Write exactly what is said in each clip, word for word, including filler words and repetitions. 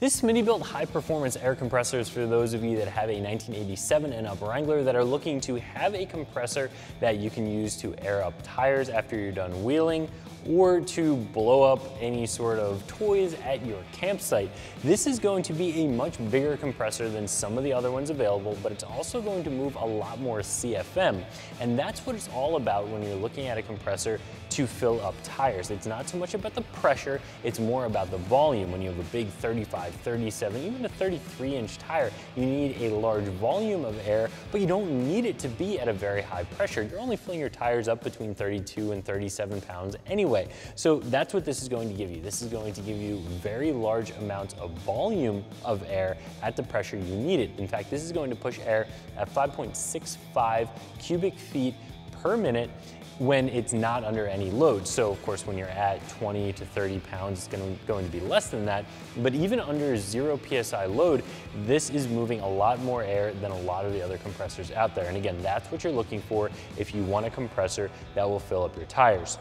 This Smittybilt high-performance air compressor is for those of you that have a nineteen eighty-seven and up Wrangler that are looking to have a compressor that you can use to air up tires after you're done wheeling, or to blow up any sort of toys at your campsite. This is going to be a much bigger compressor than some of the other ones available, but it's also going to move a lot more C F M. And that's what it's all about when you're looking at a compressor to fill up tires. It's not so much about the pressure, it's more about the volume. When you have a big thirty-five, thirty-seven, even a thirty-three inch tire, you need a large volume of air, but you don't need it to be at a very high pressure. You're only filling your tires up between thirty-two and thirty-seven pounds anyway. So that's what this is going to give you. This is going to give you very large amounts of volume of air at the pressure you need it. In fact, this is going to push air at five point six five cubic feet per minute when it's not under any load. So of course, when you're at twenty to thirty pounds, it's going to, going to be less than that. But even under zero P S I load, this is moving a lot more air than a lot of the other compressors out there. And again, that's what you're looking for if you want a compressor that will fill up your tires.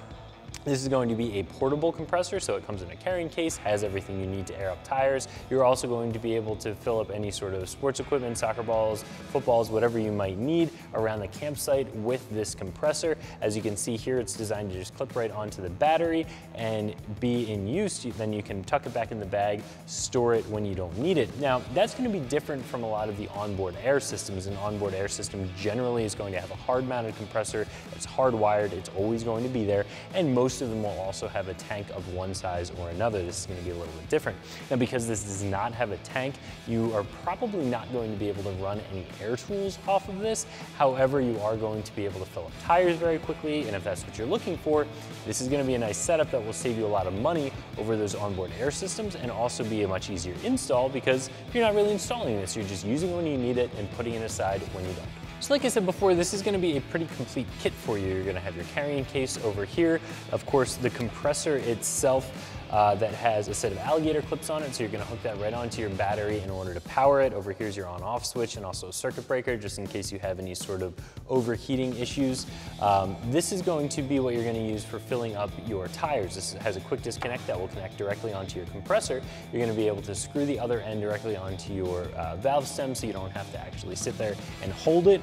This is going to be a portable compressor, so it comes in a carrying case, has everything you need to air up tires. You're also going to be able to fill up any sort of sports equipment, soccer balls, footballs, whatever you might need around the campsite with this compressor. As you can see here, it's designed to just clip right onto the battery and be in use. Then you can tuck it back in the bag, store it when you don't need it. Now, that's going to be different from a lot of the onboard air systems. An onboard air system generally is going to have a hard-mounted compressor. It's hardwired. It's always going to be there. And most Most of them will also have a tank of one size or another. This is going to be a little bit different. Now, because this does not have a tank, you are probably not going to be able to run any air tools off of this. However, you are going to be able to fill up tires very quickly, and if that's what you're looking for, this is going to be a nice setup that will save you a lot of money over those onboard air systems, and also be a much easier install because you're not really installing this. You're just using it when you need it and putting it aside when you don't. So like I said before, this is going to be a pretty complete kit for you. You're going to have your carrying case over here. Of course, the compressor itself uh, that has a set of alligator clips on it, so you're going to hook that right onto your battery in order to power it. Over here's your on-off switch and also a circuit breaker just in case you have any sort of overheating issues. Um, this is going to be what you're going to use for filling up your tires. This has a quick disconnect that will connect directly onto your compressor. You're going to be able to screw the other end directly onto your uh, valve stem so you don't have to actually sit there and hold it.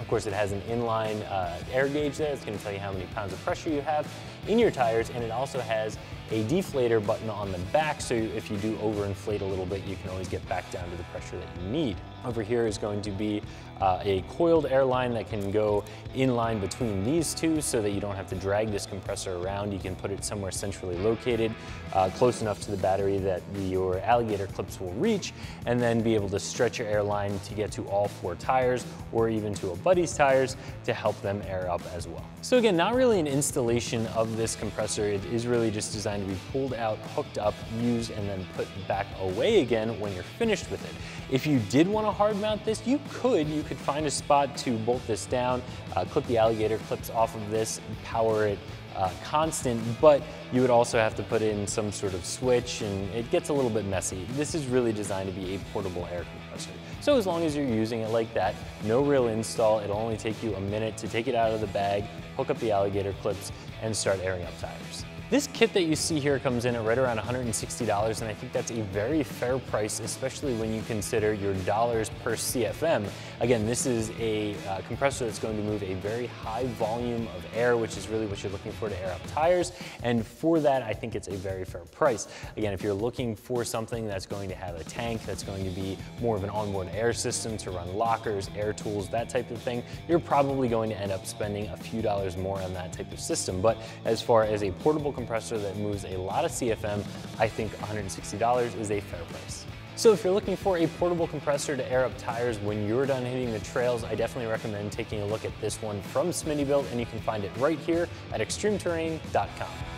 Of course, it has an inline uh, air gauge there. It's going to tell you how many pounds of pressure you have in your tires, and it also has a deflator button on the back, so if you do overinflate a little bit, you can always get back down to the pressure that you need. Over here is going to be uh, a coiled air line that can go in line between these two so that you don't have to drag this compressor around. You can put it somewhere centrally located, uh, close enough to the battery that your alligator clips will reach, and then be able to stretch your air line to get to all four tires, or even to a buddy's tires to help them air up as well. So again, not really an installation of this compressor. It is really just designed to be pulled out, hooked up, used, and then put back away again when you're finished with it. If you did want to hard mount this, you could. You could find a spot to bolt this down, uh, clip the alligator clips off of this, and power it Uh, constant, but you would also have to put in some sort of switch, and it gets a little bit messy. This is really designed to be a portable air compressor. So as long as you're using it like that, no real install, it'll only take you a minute to take it out of the bag, hook up the alligator clips, and start airing up tires. This kit that you see here comes in at right around one hundred sixty dollars, and I think that's a very fair price, especially when you consider your dollars per C F M. Again, this is a uh, compressor that's going to move a very high volume of air, which is really what you're looking for to air up tires, and for that, I think it's a very fair price. Again, if you're looking for something that's going to have a tank, that's going to be more of an onboard air system to run lockers, air tools, that type of thing, you're probably going to end up spending a few dollars more on that type of system. But as far as a portable compressor, compressor that moves a lot of C F M, I think one hundred sixty dollars is a fair price. So if you're looking for a portable compressor to air up tires when you're done hitting the trails, I definitely recommend taking a look at this one from Smittybilt, and you can find it right here at extreme terrain dot com.